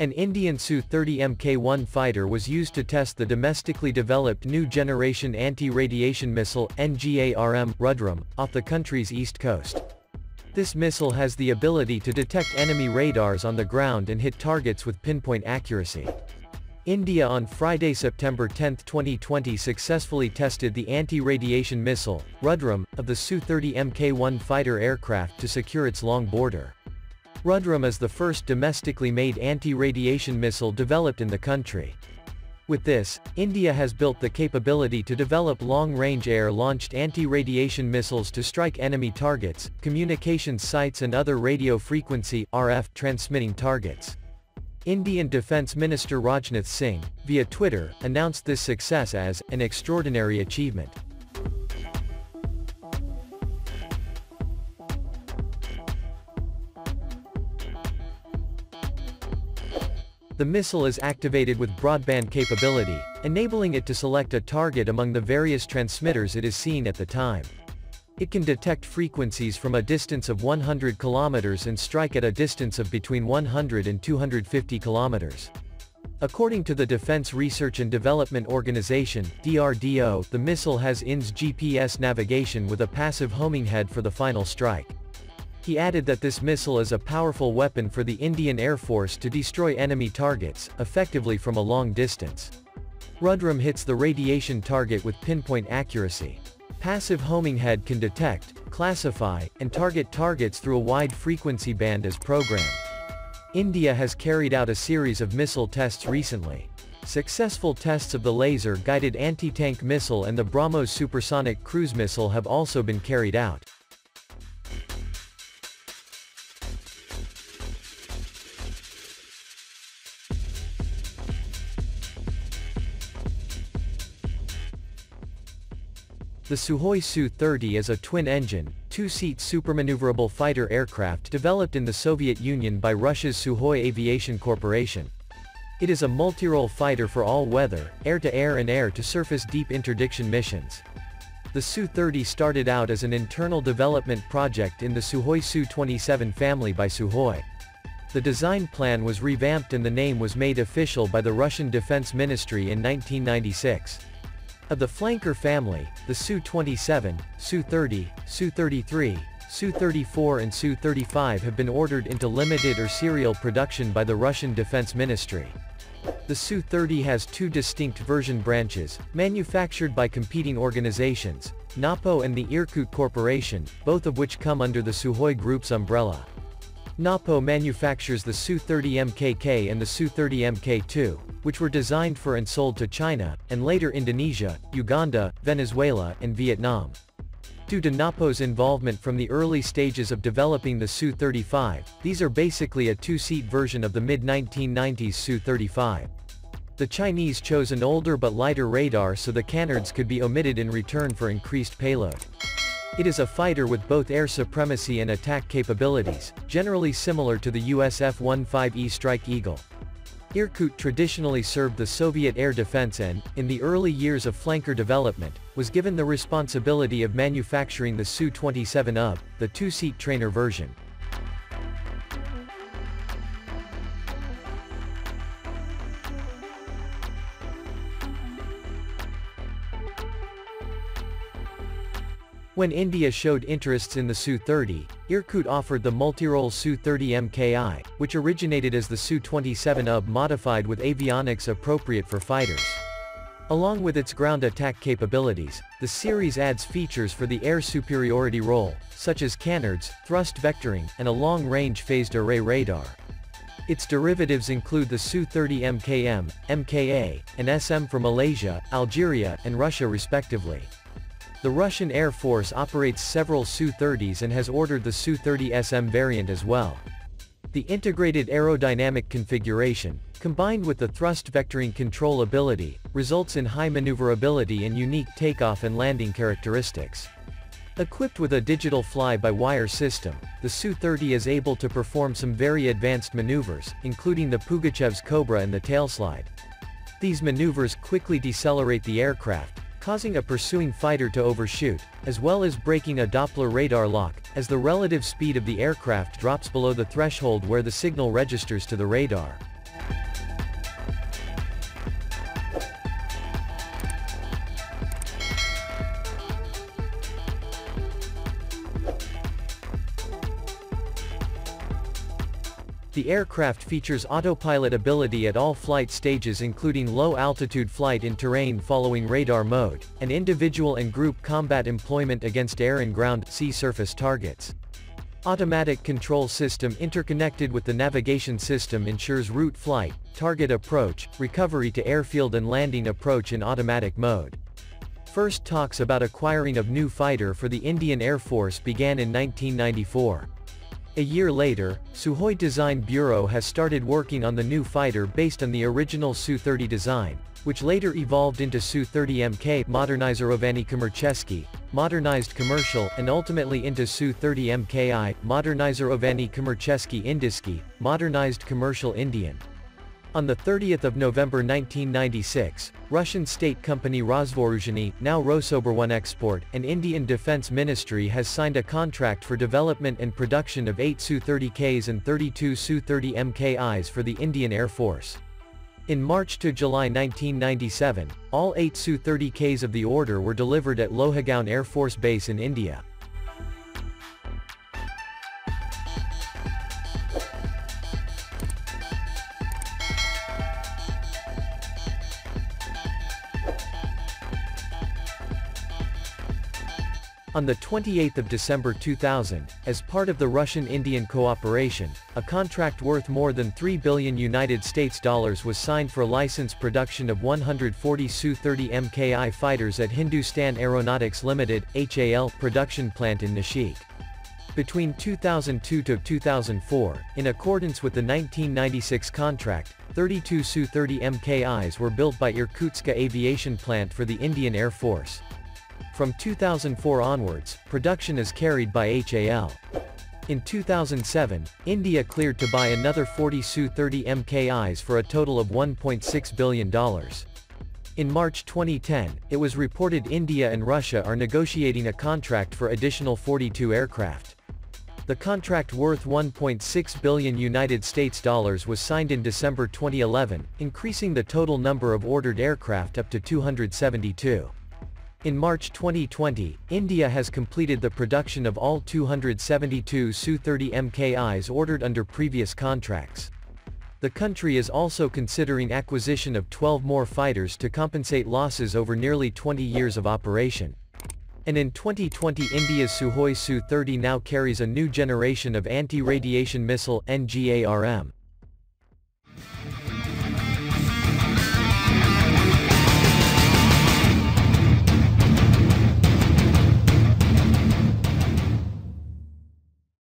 An Indian Su-30MK1 fighter was used to test the domestically developed new generation anti-radiation missile NGARM, Rudram, off the country's east coast. This missile has the ability to detect enemy radars on the ground and hit targets with pinpoint accuracy. India on Friday, September 10, 2020 successfully tested the anti-radiation missile, Rudram, of the Su-30MK1 fighter aircraft to secure its long border. Rudram is the first domestically made anti-radiation missile developed in the country. With this, India has built the capability to develop long-range air-launched anti-radiation missiles to strike enemy targets, communications sites and other radio frequency (RF) transmitting targets. Indian Defence Minister Rajnath Singh, via Twitter, announced this success as an extraordinary achievement. The missile is activated with broadband capability, enabling it to select a target among the various transmitters it is seen at the time. It can detect frequencies from a distance of 100 kilometers and strike at a distance of between 100 and 250 kilometers. According to the Defense Research and Development Organization, DRDO, the missile has INS GPS navigation with a passive homing head for the final strike. He added that this missile is a powerful weapon for the Indian Air Force to destroy enemy targets, effectively from a long distance. Rudram hits the radiation target with pinpoint accuracy. Passive homing head can detect, classify, and target targets through a wide frequency band as programmed. India has carried out a series of missile tests recently. Successful tests of the laser-guided anti-tank missile and the BrahMos supersonic cruise missile have also been carried out. The Sukhoi Su-30 is a twin-engine, two-seat supermaneuverable fighter aircraft developed in the Soviet Union by Russia's Sukhoi Aviation Corporation. It is a multi-role fighter for all-weather, air-to-air and air-to-surface deep interdiction missions. The Su-30 started out as an internal development project in the Sukhoi Su-27 family by Sukhoi. The design plan was revamped and the name was made official by the Russian Defense Ministry in 1996. Of the flanker family, the Su-27, Su-30, Su-33, Su-34 and Su-35 have been ordered into limited or serial production by the Russian Defense Ministry. The Su-30 has two distinct version branches, manufactured by competing organizations, Napo and the Irkut Corporation, both of which come under the Sukhoi Group's umbrella. Napo manufactures the Su-30MKK and the Su-30MK2, which were designed for and sold to China, and later Indonesia, Uganda, Venezuela, and Vietnam. Due to Napo's involvement from the early stages of developing the Su-35, these are basically a two-seat version of the mid-1990s Su-35. The Chinese chose an older but lighter radar so the canards could be omitted in return for increased payload. It is a fighter with both air supremacy and attack capabilities, generally similar to the US F-15E Strike Eagle. Irkut traditionally served the Soviet air defense and, in the early years of flanker development, was given the responsibility of manufacturing the Su-27UB, the two-seat trainer version. When India showed interests in the Su-30, Irkut offered the multirole Su-30MKI, which originated as the Su-27UB modified with avionics appropriate for fighters. Along with its ground attack capabilities, the series adds features for the air superiority role, such as canards, thrust vectoring, and a long-range phased array radar. Its derivatives include the Su-30MKM, MKA, and SM for Malaysia, Algeria, and Russia respectively. The Russian Air Force operates several Su-30s and has ordered the Su-30SM variant as well. The integrated aerodynamic configuration, combined with the thrust vectoring control ability, results in high maneuverability and unique takeoff and landing characteristics. Equipped with a digital fly-by-wire system, the Su-30 is able to perform some very advanced maneuvers, including the Pugachev's Cobra and the tailslide. These maneuvers quickly decelerate the aircraft, causing a pursuing fighter to overshoot, as well as breaking a Doppler radar lock, as the relative speed of the aircraft drops below the threshold where the signal registers to the radar. The aircraft features autopilot ability at all flight stages, including low-altitude flight in terrain following radar mode, and individual and group combat employment against air and ground, sea surface targets. Automatic control system interconnected with the navigation system ensures route flight, target approach, recovery to airfield and landing approach in automatic mode. First talks about acquiring of new fighter for the Indian Air Force began in 1994. A year later, Sukhoi Design Bureau has started working on the new fighter based on the original Su-30 design, which later evolved into Su-30MK, Modernizorovanie Komercheskie, Modernized Commercial, and ultimately into Su-30MKI, Modernizorovanie Komercheskie Indiskie, Modernized Commercial Indian. On 30 November 1996, Russian state company Rosvooruzhenie, now Rosoboronexport, and Indian Defense Ministry has signed a contract for development and production of 8 Su-30Ks and 32 Su-30MKIs for the Indian Air Force. In March to July 1997, all 8 Su-30Ks of the order were delivered at Lohagaon Air Force Base in India. On 28 December 2000, as part of the Russian-Indian cooperation, a contract worth more than $3 billion was signed for license production of 140 Su-30MKI fighters at Hindustan Aeronautics Limited (HAL) production plant in Nashik. Between 2002 to 2004, in accordance with the 1996 contract, 32 Su-30MKIs were built by Irkutsk Aviation Plant for the Indian Air Force. From 2004 onwards, production is carried by HAL. In 2007, India cleared to buy another 40 Su-30MKIs for a total of $1.6 billion. In March 2010, it was reported India and Russia are negotiating a contract for additional 42 aircraft. The contract worth $1.6 billion was signed in December 2011, increasing the total number of ordered aircraft up to 272. In March 2020, India has completed the production of all 272 Su-30MKIs ordered under previous contracts. The country is also considering acquisition of 12 more fighters to compensate losses over nearly 20 years of operation. And in 2020, India's Sukhoi Su-30 now carries a new generation of anti-radiation missile, NGARM.